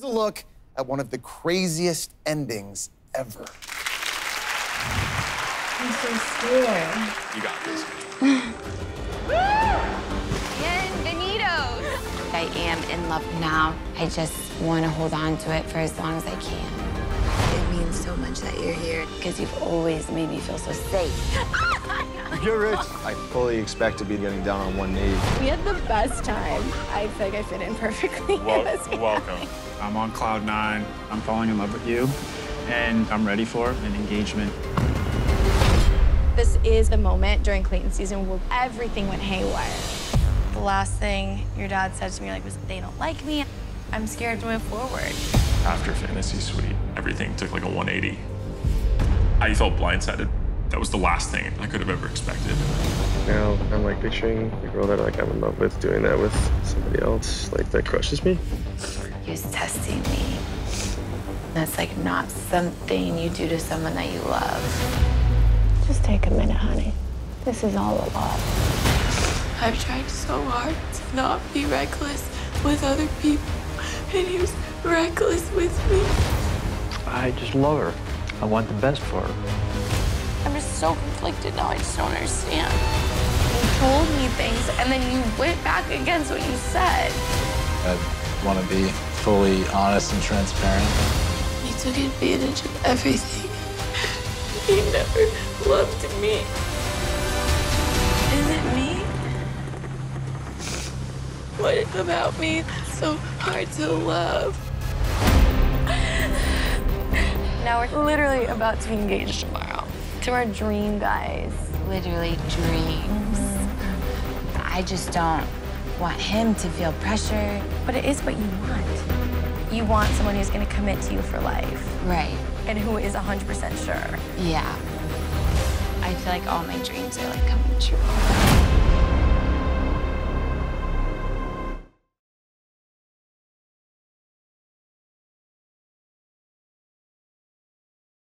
Here's a look at one of the craziest endings ever. I'm so scared. You got this. Bienvenidos. I am in love now. I just want to hold on to it for as long as I can. It means so much that you're here because you've always made me feel so safe. You're rich. I fully expect to be getting down on one knee. We had the best time. I feel like I fit in perfectly. Welcome. I'm on cloud nine. I'm falling in love with you, and I'm ready for an engagement. This is the moment during Clayton season where everything went haywire. The last thing your dad said to me was, they don't like me. I'm scared to move forward. After Fantasy Suite, everything took like a 180. I felt blindsided. That was the last thing I could have ever expected. Now I'm like picturing the girl that I'm in love with doing that with somebody else, like that crushes me. He was testing me. That's like not something you do to someone that you love. Just take a minute, honey. This is all a lot. I've tried so hard to not be reckless with other people, and he was reckless with me. I just love her. I want the best for her. I'm just so conflicted now. I just don't understand. You told me things, and then you went back against what you said. I want to be fully honest and transparent. He took advantage of everything. He never loved me. Is it me? What about me? It's so hard to love. Now we're literally about to engage tomorrow to our dream guys. Literally dreams. I just don't want him to feel pressure. But it is what you want. You want someone who's going to commit to you for life. Right. And who is 100% sure. Yeah. I feel like all my dreams are like coming true.